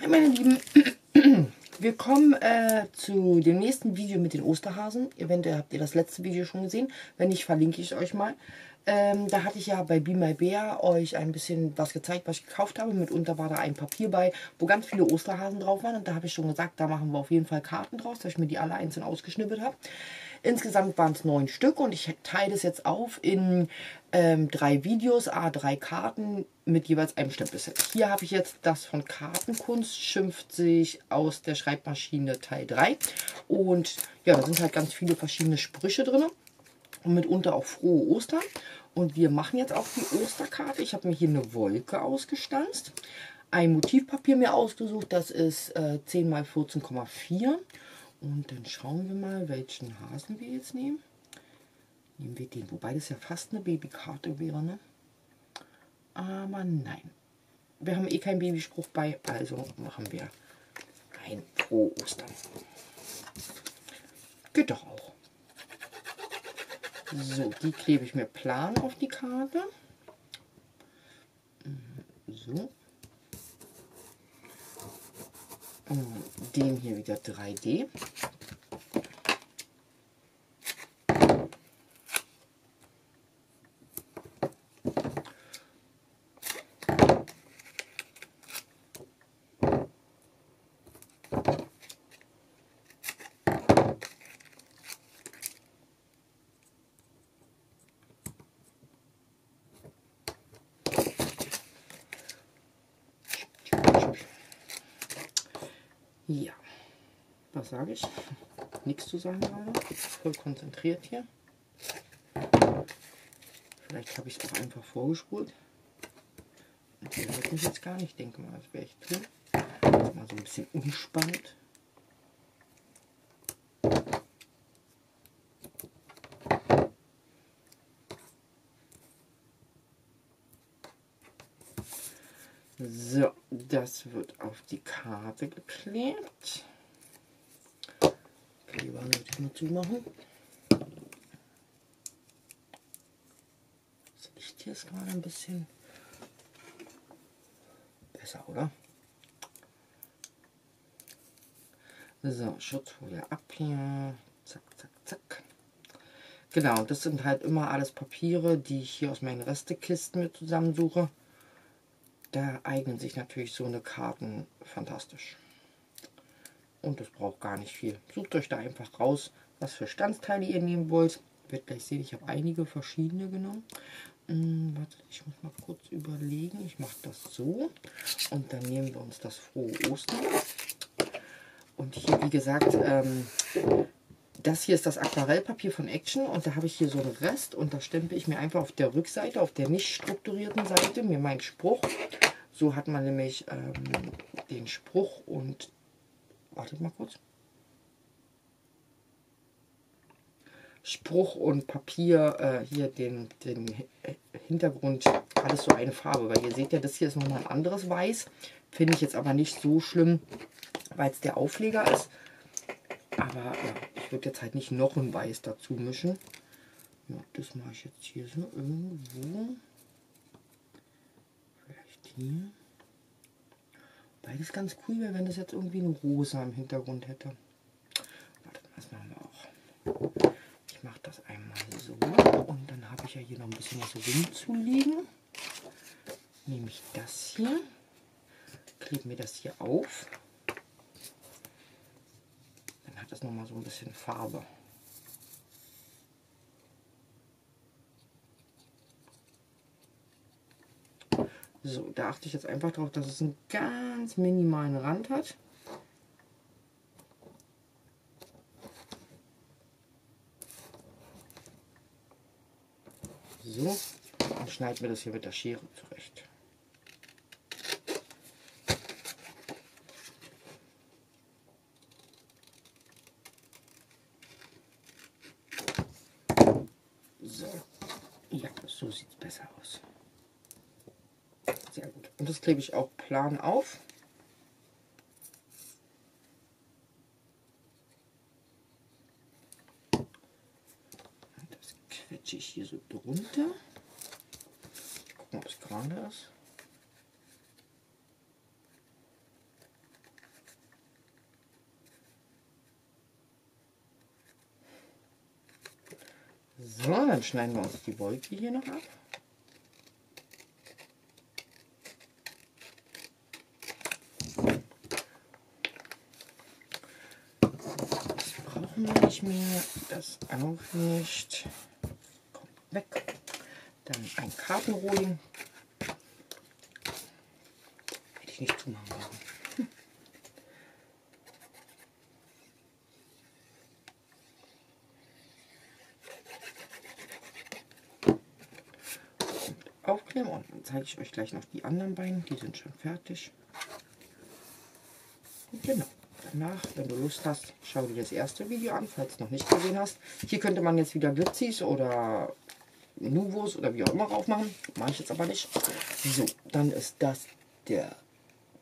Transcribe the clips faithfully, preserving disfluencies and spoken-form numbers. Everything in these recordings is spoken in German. Meine Lieben, wir kommen äh, zu dem nächsten Video mit den Osterhasen. Eventuell habt ihr das letzte Video schon gesehen. Wenn nicht, verlinke ich es euch mal. Ähm, da hatte ich ja bei beemybear euch ein bisschen was gezeigt, was ich gekauft habe. Mitunter war da ein Papier bei, wo ganz viele Osterhasen drauf waren. Und da habe ich schon gesagt, da machen wir auf jeden Fall Karten draus, dass ich mir die alle einzeln ausgeschnippelt habe. Insgesamt waren es neun Stück und ich teile das jetzt auf in ähm, drei Videos, a drei Karten mit jeweils einem Stempelset. Hier habe ich jetzt das von Kartenkunst, schimpft sich aus der Schreibmaschine Teil drei. Und ja, da sind halt ganz viele verschiedene Sprüche drin. Und mitunter auch frohe Ostern. Und wir machen jetzt auch die Osterkarte. Ich habe mir hier eine Wolke ausgestanzt. Ein Motivpapier mir ausgesucht. Das ist äh, zehn mal vierzehn Komma vier. Und dann schauen wir mal, welchen Hasen wir jetzt nehmen. Nehmen wir den. Wobei das ja fast eine Babykarte wäre, ne? Aber nein. Wir haben eh keinen Babyspruch bei. Also machen wir ein Frohe Ostern. Geht doch auch. So, die klebe ich mir plan auf die Karte. So. Und den hier wieder drei D. Ja, was sage ich? Nichts zu sagen gerade. Voll konzentriert hier. Vielleicht habe ich es auch einfach vorgespult. Der hört mich jetzt gar nicht. Ich denke mal, das wäre echt cool. Das mal so ein bisschen umspannt. So, das wird auf die Karte geklebt. Kleber natürlich nur zumachen. Das Licht hier ist gerade ein bisschen besser, oder? So, Schutzfolie ab hier. Zack, zack, zack. Genau, das sind halt immer alles Papiere, die ich hier aus meinen Restekisten mir zusammensuche. Da eignen sich natürlich so eine Karten fantastisch. Und das braucht gar nicht viel. Sucht euch da einfach raus, was für Standsteile ihr nehmen wollt. Wird gleich sehen, ich habe einige verschiedene genommen. Hm, warte, ich muss mal kurz überlegen. Ich mache das so. Und dann nehmen wir uns das Frohe Ostern. Und hier, wie gesagt, ähm, das hier ist das Aquarellpapier von Action und da habe ich hier so einen Rest und da stempel ich mir einfach auf der Rückseite, auf der nicht strukturierten Seite, mir meinen Spruch. So hat man nämlich ähm, den Spruch und... Wartet mal kurz. Spruch und Papier, äh, hier den, den Hintergrund, alles so eine Farbe. Weil ihr seht ja, das hier ist nochmal ein anderes Weiß. Finde ich jetzt aber nicht so schlimm, weil es der Aufleger ist. Aber ja, ich würde jetzt halt nicht noch ein Weiß dazu mischen. Ja, das mache ich jetzt hier so irgendwo. Vielleicht hier. Weil das ganz cool wäre, wenn das jetzt irgendwie eine Rosa im Hintergrund hätte. Warte, das machen wir auch. Ich mache das einmal so. Und dann habe ich ja hier noch ein bisschen was rumzulegen. Nehme ich das hier. Klebe mir das hier auf. Das noch mal so ein bisschen Farbe. So, da achte ich jetzt einfach drauf, dass es einen ganz minimalen Rand hat. So, und schneide mir das hier mit der Schere zurecht. So sieht es besser aus. Sehr gut. Und das klebe ich auch plan auf. Das quetsche ich hier so drunter. Gucken, ob es gerade ist. So, dann schneiden wir uns die Wolke hier noch ab. Das brauchen wir nicht mehr, das auch nicht. Kommt weg. Dann ein Kartenrolling. Hätte ich nicht zumachen brauchen. Aufklemmen und dann zeige ich euch gleich noch die anderen beiden, die sind schon fertig. Und genau, danach, wenn du Lust hast, schau dir das erste Video an, falls du noch nicht gesehen hast. Hier könnte man jetzt wieder Glitzies oder Nuvos oder wie auch immer aufmachen, mache ich jetzt aber nicht. So, dann ist das der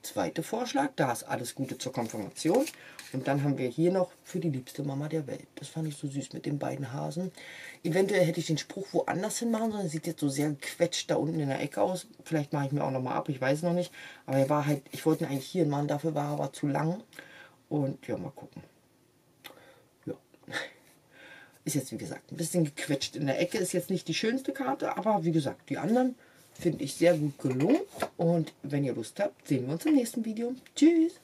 zweite Vorschlag, da ist alles Gute zur Konfirmation. Und dann haben wir hier noch für die liebste Mama der Welt. Das fand ich so süß mit den beiden Hasen. Eventuell hätte ich den Spruch woanders hin machen sollen. Sieht jetzt so sehr gequetscht da unten in der Ecke aus. Vielleicht mache ich mir auch nochmal ab, ich weiß noch nicht. Aber er war halt, ich wollte ihn eigentlich hier machen, dafür war er aber zu lang. Und ja, mal gucken. Ja. Ist jetzt, wie gesagt, ein bisschen gequetscht in der Ecke. Ist jetzt nicht die schönste Karte, aber wie gesagt, die anderen finde ich sehr gut gelungen. Und wenn ihr Lust habt, sehen wir uns im nächsten Video. Tschüss!